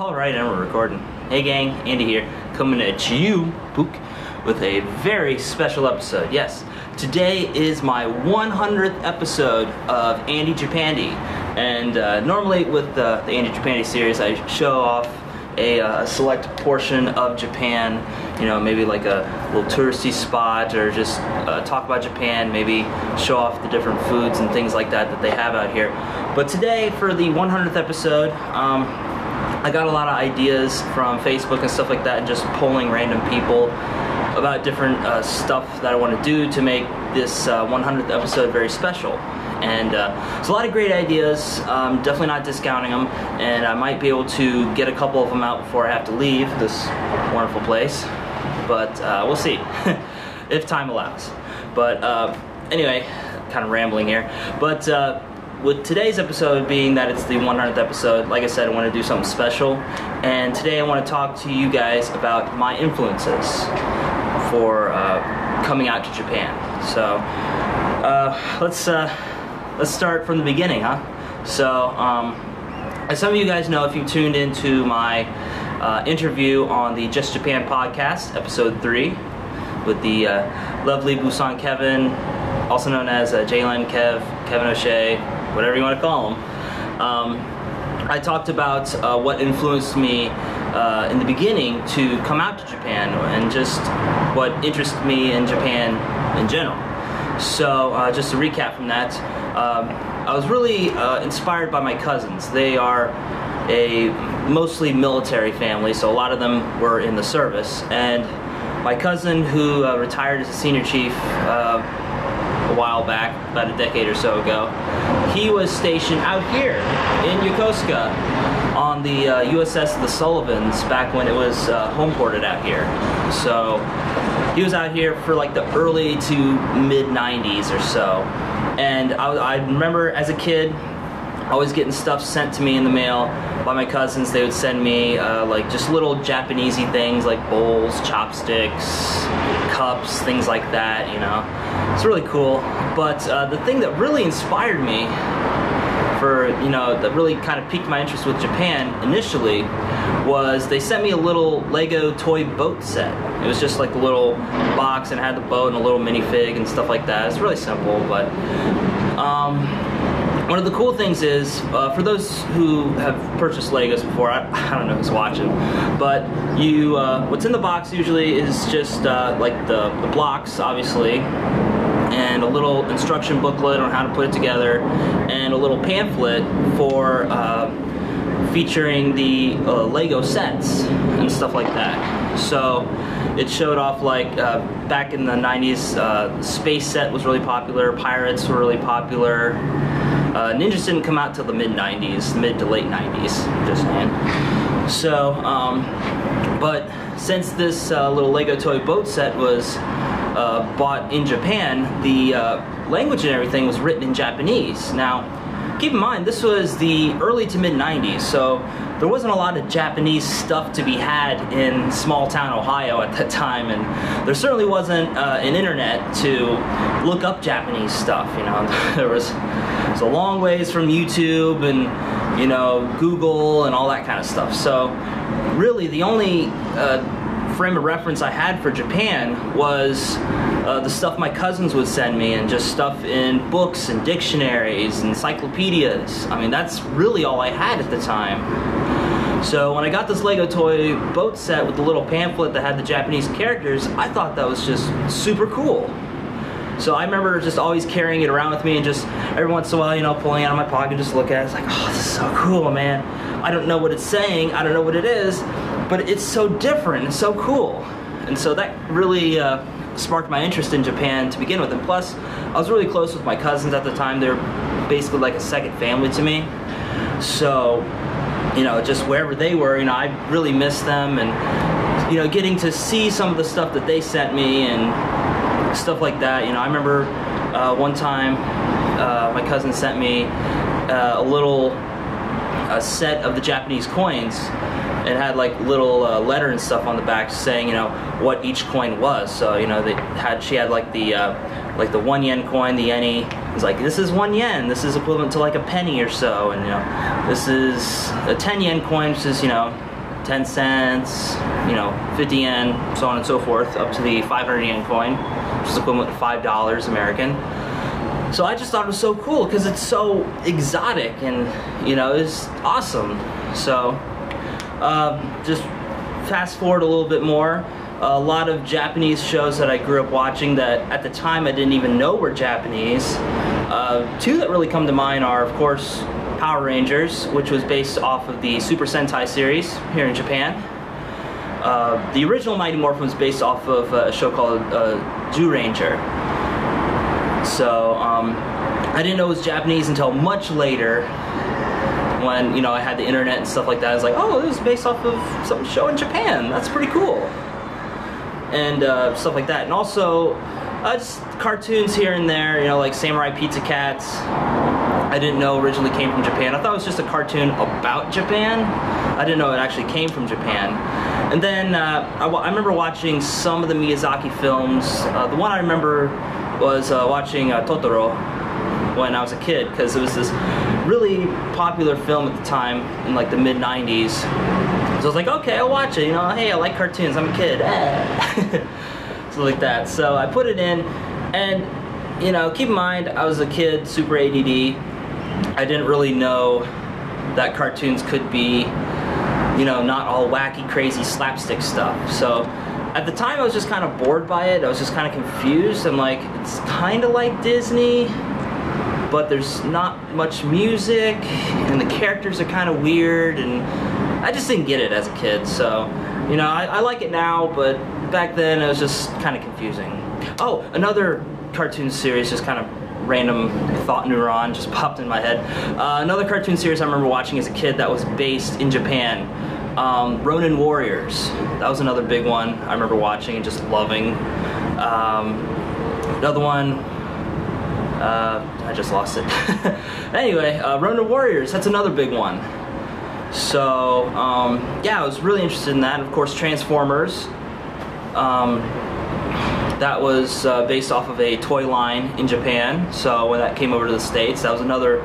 Alright, and we're recording. Hey gang, Andy here, coming at you, Pook, with a very special episode. Yes, today is my 100th episode of Andy Japandy. And normally with the Andy Japandy series, I show off a select portion of Japan, you know, maybe like a little touristy spot, or just talk about Japan, maybe show off the different foods and things like that that they have out here. But today, for the 100th episode, I got a lot of ideas from Facebook and stuff like that, and just polling random people about different stuff that I want to do to make this 100th episode very special. And it's a lot of great ideas, definitely not discounting them, and I might be able to get a couple of them out before I have to leave this wonderful place, but we'll see, if time allows. But anyway, kind of rambling here, but with today's episode being that it's the 100th episode, like I said, I want to do something special, and today I want to talk to you guys about my influences for coming out to Japan. So let's start from the beginning, huh? So, as some of you guys know, if you tuned into my interview on the Just Japan podcast, episode 3, with the lovely Busan Kevin, also known as Jalen Kev Kevin O'Shea, whatever you want to call him, I talked about what influenced me in the beginning to come out to Japan, and just what interested me in Japan in general. So, just to recap from that, I was really inspired by my cousins. They are a mostly military family, so a lot of them were in the service. And my cousin, who retired as a senior chief a while back, about a decade or so ago, he was stationed out here in Yokosuka on the USS The Sullivans back when it was homeported out here. So he was out here for like the early to mid 90s or so. And I remember as a kid always getting stuff sent to me in the mail by my cousins. They would send me like just little Japanesey things like bowls, chopsticks, cups, things like that, you know. It's really cool. But the thing that really inspired me for, you know, that really kind of piqued my interest with Japan initially was they sent me a little Lego toy boat set. It was just like a little box and had the boat and a little minifig and stuff like that. It's really simple, but one of the cool things is, for those who have purchased Legos before, I don't know who's watching, but you, what's in the box usually is just like the blocks, obviously, and a little instruction booklet on how to put it together, and a little pamphlet for featuring the Lego sets and stuff like that. So it showed off, like, back in the 90s, space set was really popular, pirates were really popular, ninjas didn't come out till the mid-90s, mid to late 90s, just saying. So, but since this little Lego toy boat set was bought in Japan, the language and everything was written in Japanese. Now, keep in mind, this was the early to mid 90s, so there wasn't a lot of Japanese stuff to be had in small town Ohio at that time, and there certainly wasn't an internet to look up Japanese stuff, you know. It was a long ways from YouTube and, you know, Google and all that kind of stuff. So really the only frame of reference I had for Japan was the stuff my cousins would send me, and just stuff in books and dictionaries and encyclopedias. I mean, that's really all I had at the time. So when I got this Lego toy boat set with the little pamphlet that had the Japanese characters, I thought that was just super cool. So I remember just always carrying it around with me, and just every once in a while, you know, pulling it out of my pocket and just look at it. It's like, oh, this is so cool, man. I don't know what it's saying, I don't know what it is, but it's so different and so cool. And so that really sparked my interest in Japan to begin with. And plus, I was really close with my cousins at the time. They're basically like a second family to me. So, you know, just wherever they were, you know, I really missed them, and, you know, getting to see some of the stuff that they sent me and stuff like that. You know, I remember one time my cousin sent me a little set of the Japanese coins. It had like little letter and stuff on the back saying, you know, what each coin was. So, you know, they had, she had like the 1 yen coin, the yenny. It's like, this is 1 yen, this is equivalent to like a penny or so, and, you know, this is a 10 yen coin, which is, you know, 10 cents, 50 yen, so on and so forth, up to the 500 yen coin, which is equivalent to $5 American. So I just thought it was so cool because it's so exotic and, it's awesome. So just fast forward a little bit more. A lot of Japanese shows that I grew up watching that at the time I didn't even know were Japanese. Two that really come to mind are, of course, Power Rangers, which was based off of the Super Sentai series here in Japan. The original Mighty Morphin was based off of a show called Zyuranger. So I didn't know it was Japanese until much later, when I had the internet and stuff like that. I was like, oh, it was based off of some show in Japan. That's pretty cool, and stuff like that. And also, just cartoons here and there. Like Samurai Pizza Cats. I didn't know originally came from Japan. I thought it was just a cartoon about Japan. I didn't know it actually came from Japan. And then I remember watching some of the Miyazaki films. The one I remember was watching Totoro when I was a kid, because it was this really popular film at the time in like the mid-90s. So I was like, okay, I'll watch it. Hey, I like cartoons. I'm a kid. So like that. So I put it in, and keep in mind I was a kid, super ADD. I didn't really know that cartoons could be, not all wacky, crazy slapstick stuff. So at the time I was just kind of bored by it. I was just kind of confused. I'm like, it's kind of like Disney, but there's not much music, and the characters are kind of weird, and I just didn't get it as a kid. So, I like it now, but back then it was just kind of confusing. Oh, another cartoon series just kind of random thought neuron just popped in my head. Another cartoon series I remember watching as a kid that was based in Japan, Ronin Warriors. That was another big one I remember watching and just loving. Another one, I just lost it. Anyway, Ronin Warriors, that's another big one. So, yeah, I was really interested in that. Of course, Transformers. That was based off of a toy line in Japan, so when that came over to the States, that was another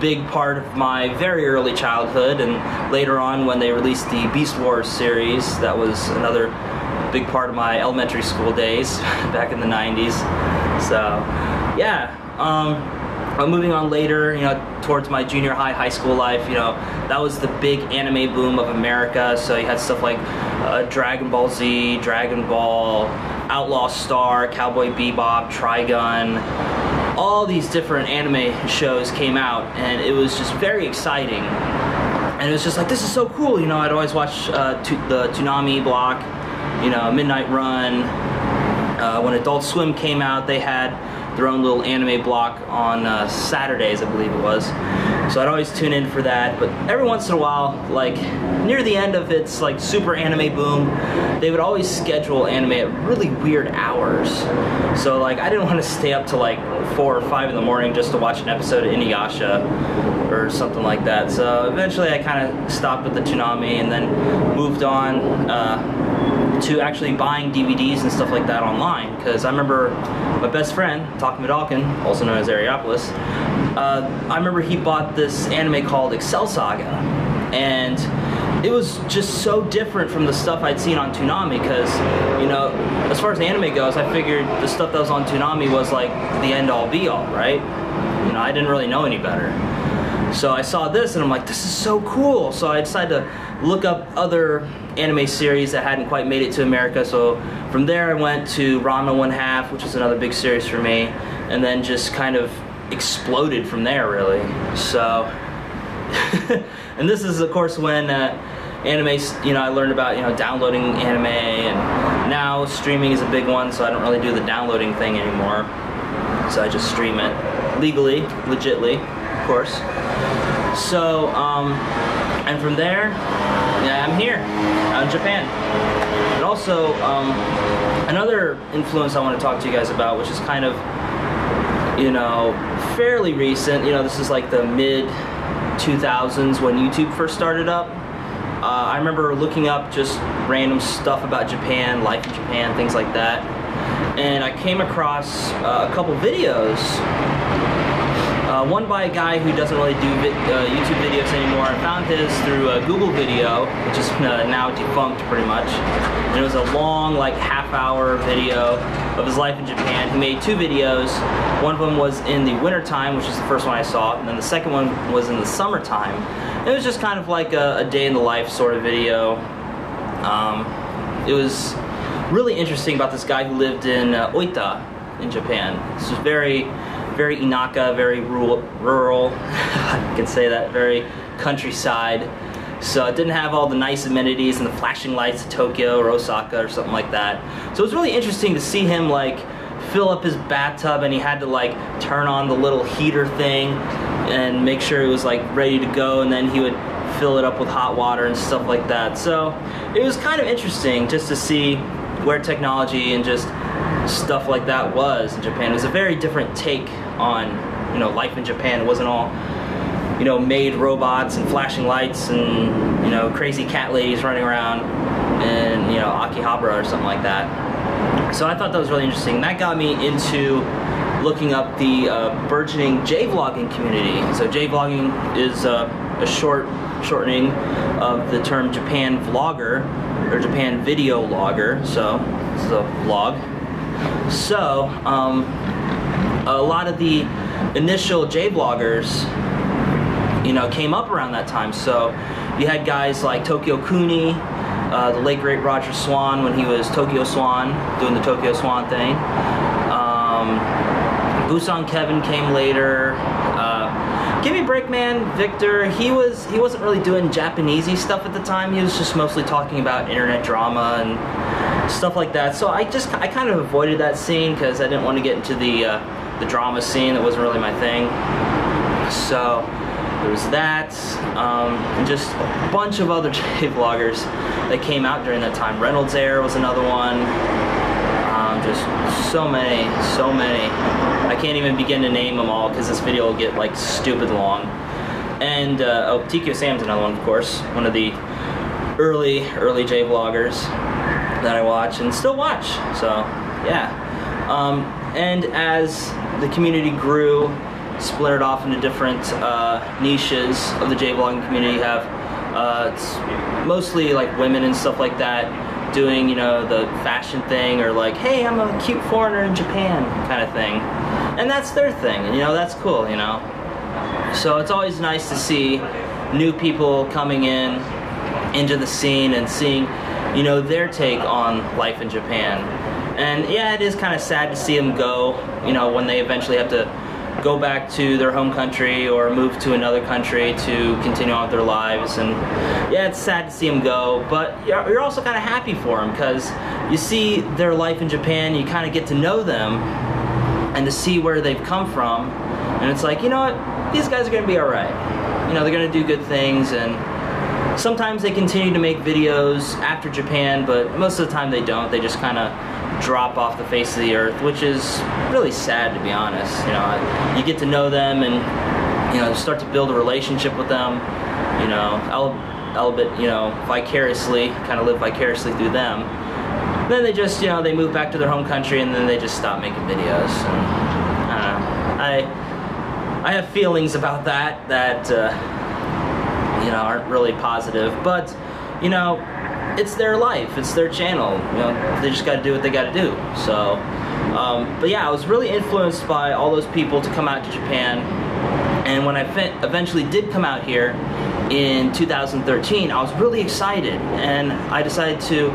big part of my very early childhood, and later on when they released the Beast Wars series, that was another big part of my elementary school days back in the 90s. So, yeah. Moving on later, towards my junior high school life, that was the big anime boom of America. So you had stuff like Dragon Ball Z, Dragon Ball, Outlaw Star, Cowboy Bebop, Trigun. All these different anime shows came out, and it was just very exciting. And it was just like, this is so cool. I'd always watch the Toonami block, Midnight Run. When Adult Swim came out, they had their own little anime block on Saturdays, I believe it was. So I'd always tune in for that, but every once in a while, like near the end of its like super anime boom, they would always schedule anime at really weird hours. So like I didn't want to stay up till like 4 or 5 in the morning just to watch an episode of Inuyasha or something like that. So eventually I kind of stopped with the Toonami and then moved on to actually buying DVDs and stuff like that online, because I remember my best friend, Takemidalkin, also known as Ariopolis, I remember he bought this anime called Excel Saga, and it was just so different from the stuff I'd seen on Toonami, because, as far as the anime goes, I figured the stuff that was on Toonami was like the end-all be-all, right? I didn't really know any better. So I saw this and I'm like, this is so cool. So I decided to look up other anime series that hadn't quite made it to America. So from there I went to Ranma 1/2, which is another big series for me, and then just kind of exploded from there, really. So, and this is of course when anime, I learned about, downloading anime, and now streaming is a big one, so I don't really do the downloading thing anymore. So I just stream it legally, legitly, of course. So, and from there, yeah, I'm here, I'm in Japan. And also, another influence I want to talk to you guys about, which is kind of, fairly recent, this is like the mid-2000s when YouTube first started up. I remember looking up just random stuff about Japan, life in Japan, things like that. And I came across a couple videos One by a guy who doesn't really do YouTube videos anymore. I found his through a Google video, which is now defunct pretty much. And it was a long, like, half-hour video of his life in Japan. He made two videos. One of them was in the wintertime, which is the first one I saw, and then the second one was in the summertime. And it was just kind of like a day in the life sort of video. It was really interesting about this guy who lived in Oita in Japan. This was very Inaka, very rural, I can say that, very countryside. So it didn't have all the nice amenities and the flashing lights of Tokyo or Osaka or something like that. So it was really interesting to see him like fill up his bathtub, and he had to like turn on the little heater thing and make sure it was like ready to go, and then he would fill it up with hot water and stuff like that. So it was kind of interesting just to see where technology and just stuff like that was in Japan. It was a very different take on, you know, life in Japan. It wasn't all, you know, made robots and flashing lights and, you know, crazy cat ladies running around and, you know, Akihabara or something like that. So I thought that was really interesting. That got me into looking up the burgeoning jvlogging community. So jvlogging is a shortening of the term Japan vlogger or Japan video logger. So this is a vlog. So a lot of the initial jvloggers, you know, came up around that time. So you had guys like Tokyo Kuni, the late great Roger Swan when he was Tokyo Swan, doing the Tokyo Swan thing. Busan Kevin came later. Gimme Break Man, Victor, he wasn't really doing Japanesey stuff at the time. He was just mostly talking about internet drama and stuff like that. So I kind of avoided that scene because I didn't want to get into the drama scene. That wasn't really my thing. So there was that, and just a bunch of other jvloggers that came out during that time. Reynolds Air was another one. Just so many. I can't even begin to name them all because this video will get like stupid long. And oh, TQ Sam's another one, of course, one of the early jvloggers that I watch and still watch. So yeah, and as the community grew, splintered off into different niches of the jvlogging community. You have it's mostly like women and stuff like that, doing, you know, the fashion thing, or like, hey, I'm a cute foreigner in Japan kind of thing, and that's their thing, and, you know, that's cool, you know. So it's always nice to see new people coming in into the scene and seeing, you know, their take on life in Japan. And yeah, it is kind of sad to see them go, you know, when they eventually have to go back to their home country or move to another country to continue on with their lives. And yeah, it's sad to see them go, but you're also kind of happy for them because you see their life in Japan, you kind of get to know them and to see where they've come from, and it's like, you know what, these guys are going to be alright. You know, they're going to do good things, and sometimes they continue to make videos after Japan, but most of the time they don't. They just kind of drop off the face of the earth, which is really sad, to be honest. You know, you get to know them and, you know, start to build a relationship with them. You know, I'll bit, you know, vicariously, kind of live vicariously through them. And then they just, you know, they move back to their home country, and then they just stop making videos. And, I don't know. I have feelings about that you know, aren't really positive, but, you know, it's their life, it's their channel, you know, they just gotta do what they gotta do. So, but yeah, I was really influenced by all those people to come out to Japan, and when I eventually did come out here in 2013, I was really excited, and I decided to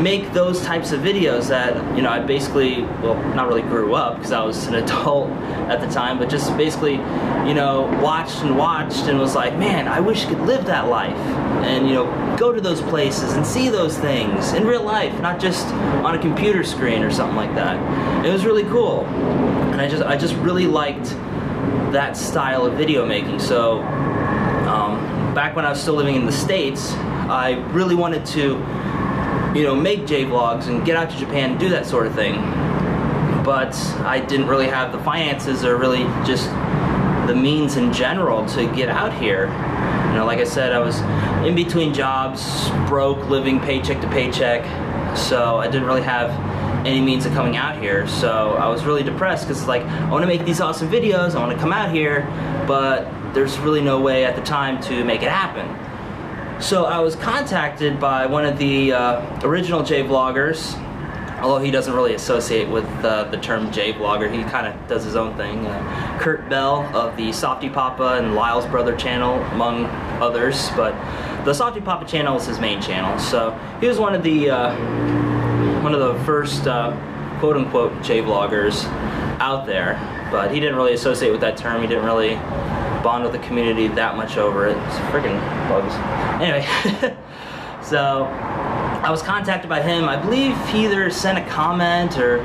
make those types of videos that, you know, I basically, well, not really grew up because I was an adult at the time, but just basically, you know, watched and was like, man, I wish I could live that life and, you know, go to those places and see those things in real life, not just on a computer screen or something like that. It was really cool, and I just really liked that style of video making. So back when I was still living in the States, I really wanted to, you know, make jvlogs and get out to Japan and do that sort of thing. But I didn't really have the finances or really just the means in general to get out here. You know, like I said, I was in between jobs, broke, living paycheck to paycheck, so I didn't really have any means of coming out here. So I was really depressed because like, I want to make these awesome videos, I want to come out here, but there's really no way at the time to make it happen. So I was contacted by one of the original jvloggers, although he doesn't really associate with the term jvlogger. He kind of does his own thing. Kurt Bell of the Softie Papa and Lyle's Brother channel, among others, but the Softie Papa channel is his main channel. So he was one of the first quote-unquote jvloggers out there, but he didn't really associate with that term. He didn't really bond with the community that much over it. It's freaking bugs. Anyway, so I was contacted by him. I believe he either sent a comment or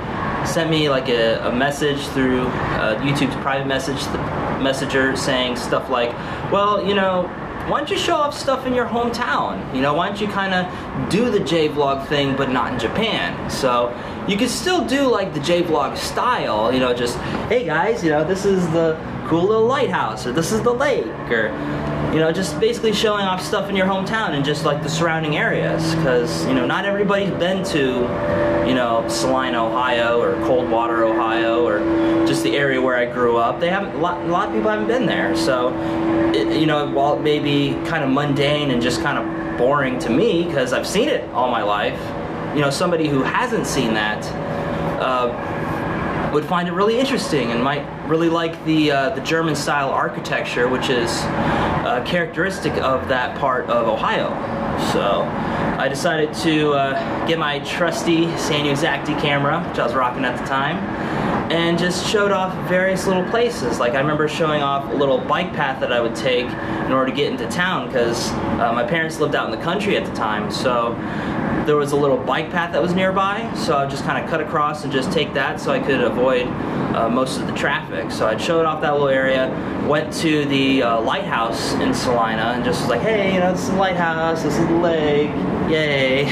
sent me like a message through YouTube's private message messenger saying stuff like, well, you know, why don't you show off stuff in your hometown? You know, why don't you kind of do the jvlog thing but not in Japan? So you can still do like the jvlog style, you know, just, hey guys, you know, this is the cool little lighthouse, or this is the lake, or, you know, just basically showing off stuff in your hometown and just like the surrounding areas, because, you know, not everybody's been to, you know, Saline, Ohio, or Coldwater, Ohio, or just the area where I grew up. They haven't, a lot of people haven't been there, so, it, you know, while it may be kind of mundane and just kind of boring to me, because I've seen it all my life, you know, somebody who hasn't seen that, would find it really interesting and might really like the German style architecture, which is characteristic of that part of Ohio. So I decided to get my trusty Sanyo Zacti camera, which I was rocking at the time, and just showed off various little places. Like I remember showing off a little bike path that I would take in order to get into town, because my parents lived out in the country at the time, so there was a little bike path that was nearby, so I would just kind of cut across and just take that so I could avoid most of the traffic. So I'd show it off that little area, went to the lighthouse in Salina and just was like, hey, you know, this is the lighthouse, this is the lake, yay.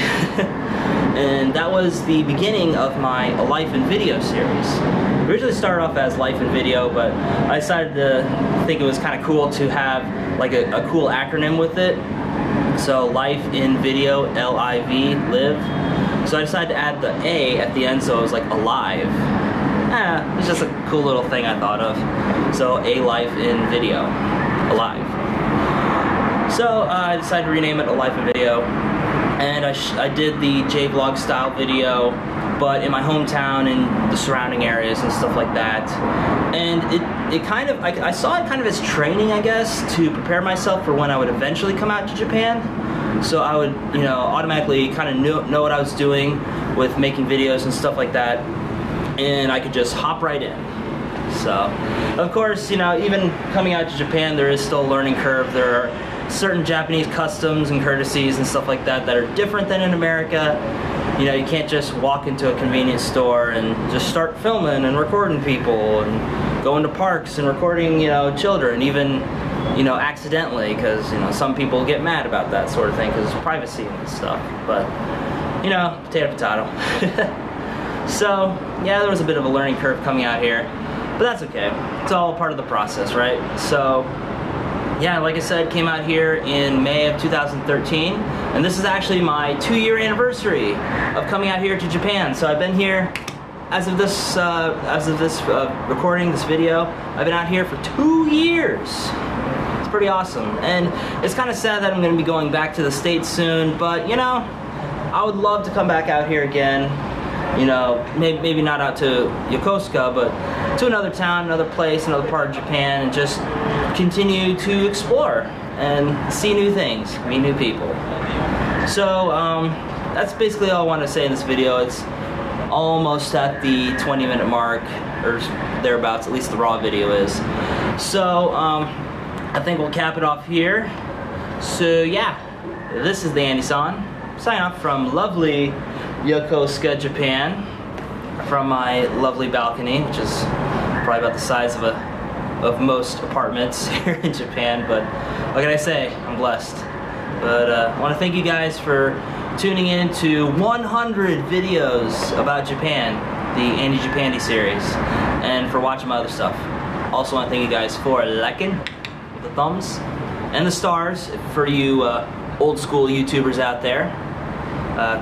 And that was the beginning of my A Life in Video series. It originally started off as Life in Video, but I decided to think it was kind of cool to have like a cool acronym with it. So Life in Video, L-I-V, live. So I decided to add the A at the end, so it was like alive. Ah, it's just a cool little thing I thought of. So A Life in Video, alive. So I decided to rename it A Life in Video, and I did the jvlog style video, but in my hometown and the surrounding areas and stuff like that. And it kind of, I saw it kind of as training, I guess, to prepare myself for when I would eventually come out to Japan. So I would, you know, automatically kind of know what I was doing with making videos and stuff like that, and I could just hop right in. So, of course, you know, even coming out to Japan, there is still a learning curve. There are certain Japanese customs and courtesies and stuff like that that are different than in America. You know, you can't just walk into a convenience store and just start filming and recording people and going to parks and recording, you know, children, even, you know, accidentally, because, you know, some people get mad about that sort of thing because it's privacy and stuff. But, you know, potato, potato. So, yeah, there was a bit of a learning curve coming out here, but that's okay. It's all part of the process, right? So, yeah, like I said, came out here in May of 2013, and this is actually my 2-year anniversary of coming out here to Japan. So I've been here, as of this recording, this video, I've been out here for 2 years. It's pretty awesome, and it's kind of sad that I'm going to be going back to the States soon, but, you know, I would love to come back out here again. You know, maybe not out to Yokosuka, but to another town, another place, another part of Japan, and just continue to explore and see new things, meet new people. So that's basically all I want to say in this video. It's almost at the 20-minute mark, or thereabouts, at least the raw video is. So I think we'll cap it off here. So yeah, this is the Andy-san, signing off from lovely Yokosuka, Japan, from my lovely balcony, which is probably about the size of most apartments here in Japan, but what can I say? I'm blessed. But I want to thank you guys for tuning in to 100 videos about Japan, the Andy Japandy series, and for watching my other stuff. Also want to thank you guys for liking with the thumbs and the stars for you old school YouTubers out there.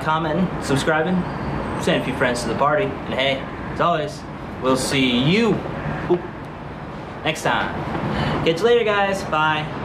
Commenting, subscribing, send a few friends to the party. And hey, as always, we'll see you next time. Catch you later, guys. Bye.